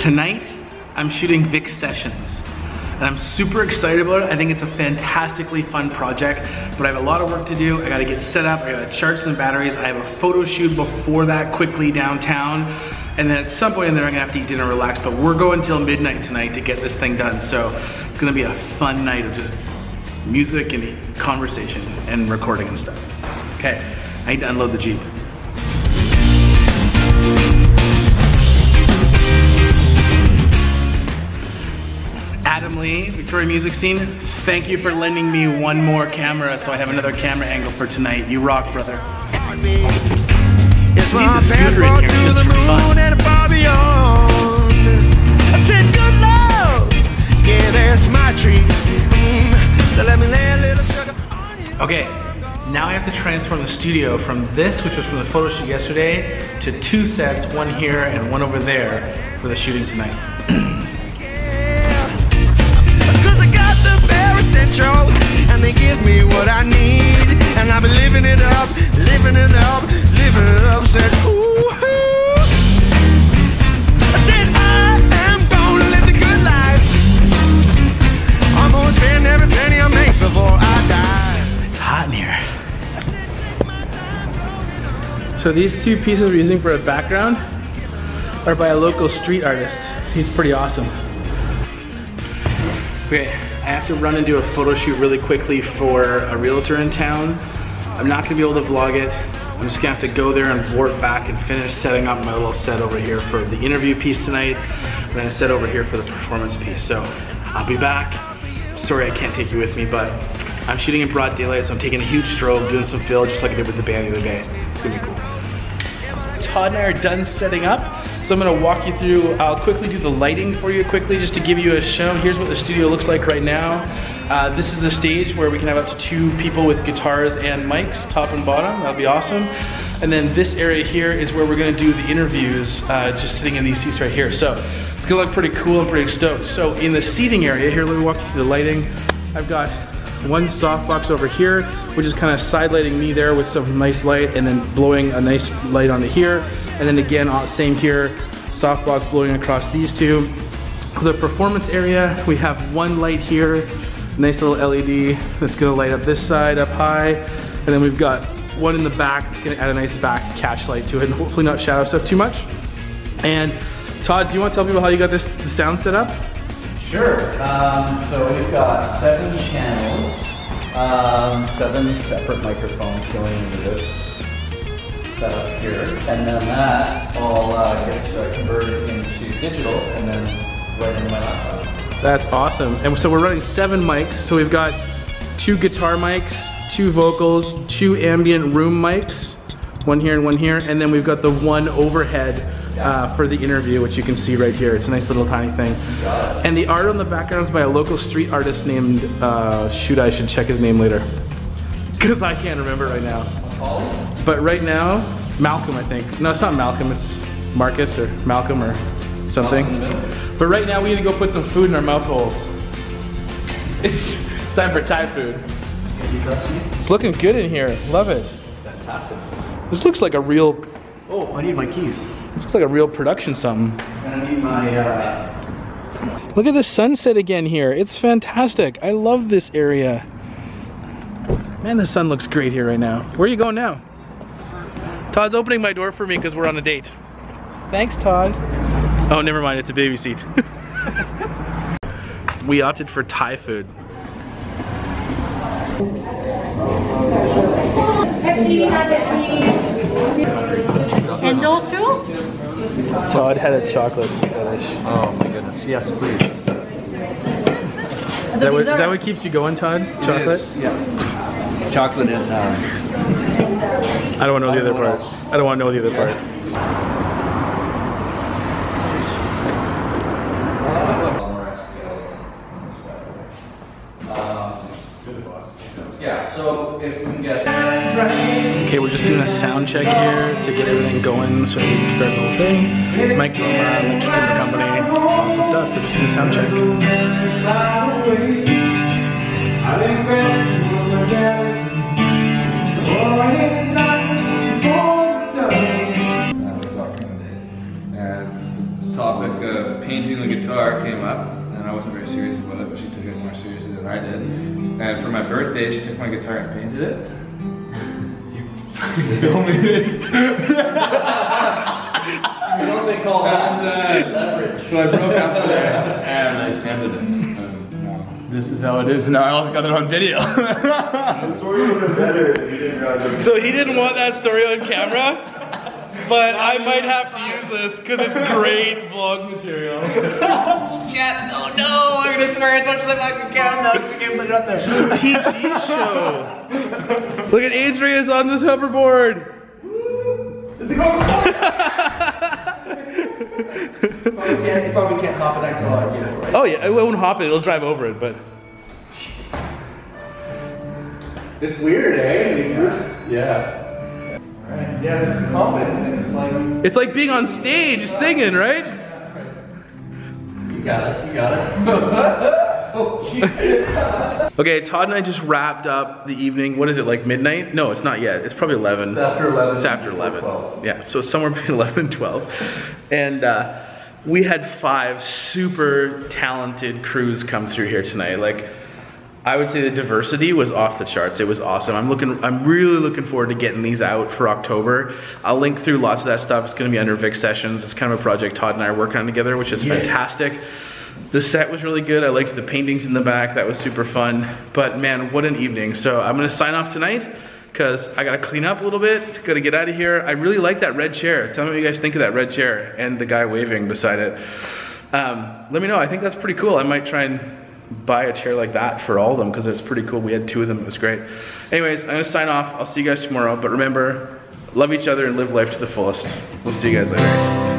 Tonight, I'm shooting Vic Sessions, and I'm super excited about it. I think it's a fantastically fun project, but I have a lot of work to do. I gotta get set up, I gotta charge some batteries, I have a photo shoot before that quickly downtown, and then at some point in there I'm gonna have to eat dinner and relax, but we're going till midnight tonight to get this thing done, so it's gonna be a fun night of just music and conversation and recording and stuff. Okay, I need to unload the Jeep. Victoria Music Scene, thank you for lending me one more camera so I have another camera angle for tonight. You rock, brother. I need the scooter in here just for fun. I said good love, yeah, there's my treat. So let me lay a little sugar on you. Okay, now I have to transform the studio from this, which was from the photo shoot yesterday, to two sets, one here and one over there for the shooting tonight. And they give me what I need, and I've been living it up, living it up, living it up. Said, ooh, I said, I am gonna live the good life. I'm gonna spend every penny I make before I die. It's hot in here. So these two pieces we're using for a background are by a local street artist. He's pretty awesome. Okay. I have to run and do a photo shoot really quickly for a realtor in town. I'm not gonna be able to vlog it. I'm just gonna have to go there and warp back and finish setting up my little set over here for the interview piece tonight, and then a set over here for the performance piece. So I'll be back. Sorry I can't take you with me, but I'm shooting in broad daylight, so I'm taking a huge stroll, doing some fill, just like I did with the band the other day. It's gonna be cool. Todd and I are done setting up. So I'm gonna walk you through, I'll quickly do the lighting for you quickly just to give you a show. Here's what the studio looks like right now. This is a stage where we can have up to 2 people with guitars and mics, top and bottom, that'll be awesome. And then this area here is where we're gonna do the interviews, just sitting in these seats right here. So it's gonna look pretty cool and pretty stoked. So in the seating area here, let me walk you through the lighting. I've got one softbox over here, which is kind of side lighting me there with some nice light and then blowing a nice light onto here. And then again, same here, softbox blowing across these two. For the performance area, we have one light here, nice little LED that's gonna light up this side up high. And then we've got one in the back that's gonna add a nice back catch light to it and hopefully not shadow stuff too much. And Todd, do you wanna tell people how you got the sound set up? Sure, so we've got 7 channels, 7 separate microphones going into this. Up here, and then that all gets converted into digital and then right into my laptop. That's awesome. And so we're running 7 mics. So we've got 2 guitar mics, 2 vocals, 2 ambient room mics, one here and one here, and then we've got the one overhead for the interview, which you can see right here. It's a nice little tiny thing. And the art on the background is by a local street artist named, shoot, I should check his name later, because I can't remember right now. But right now, Malcolm, I think. No, it's not Malcolm, it's Marcus or Malcolm or something. But right now we need to go put some food in our mouth holes. It's time for Thai food. It's looking good in here, love it. Fantastic. This looks like a real... Oh, I need my keys. This looks like a real production something. And I need my... Look at the sunset again here, it's fantastic. I love this area. Man, the sun looks great here right now. Where are you going now? Todd's opening my door for me because we're on a date. Thanks, Todd. Oh, never mind, it's a baby seat. We opted for Thai food. And those two? Todd had a chocolate fetish. Oh my goodness, yes please. Is that what keeps you going, Todd? Chocolate? Yeah. Chocolate and I don't want to know the other part. I don't want to know the other part. Yeah, so if we can get... Okay, we're just doing a sound check here to get everything going so we can start the whole thing. It's Mike Roma, the Kick in the Company, awesome stuff. We're just doing a sound check. And topic of painting the guitar came up, and I wasn't very serious about it, but she took it more seriously than I did. And for my birthday, she took my guitar and painted it. You fucking filmed it. You know what they call that? Leverage. So I broke up there and I sanded it. This is how it is, and now I also got it on video. The story would have been better if you didn't realize it. So he didn't want that story on camera, but I might have to use this because it's great vlog material. Chat, oh no, I'm gonna swear it's onto the fucking camera. I can't put it up there. This is a PG show. Look at Adrian's on this hoverboard. Woo! Does it go? Probably can't hop an XLR either, right? Oh yeah, it won't hop it, it'll drive over it, but... Jeez. It's weird, eh? I mean, yeah. Right. Yeah, it's just a confidence thing, it's like... It's like being on stage, singing, right? Yeah, right. You got it. Oh, jeez. Okay, Todd and I just wrapped up the evening. What is it, like midnight? No, it's not yet. It's probably 11. It's after 11. It's after 11. 12. Yeah, so it's somewhere between 11 and 12. And we had 5 super talented crews come through here tonight. Like, I would say the diversity was off the charts. It was awesome. I'm really looking forward to getting these out for October. I'll link through lots of that stuff. It's gonna be under Vic Sessions. It's kind of a project Todd and I are working on together, which is fantastic. The set was really good. I liked the paintings in the back. That was super fun. But man, what an evening. So I'm gonna sign off tonight because I gotta clean up a little bit, gotta get out of here. I really like that red chair. Tell me what you guys think of that red chair and the guy waving beside it. Let me know, I think that's pretty cool. I might try and buy a chair like that for all of them because it's pretty cool. We had 2 of them, it was great. Anyways, I'm gonna sign off. I'll see you guys tomorrow. But remember, love each other and live life to the fullest. We'll see you guys later.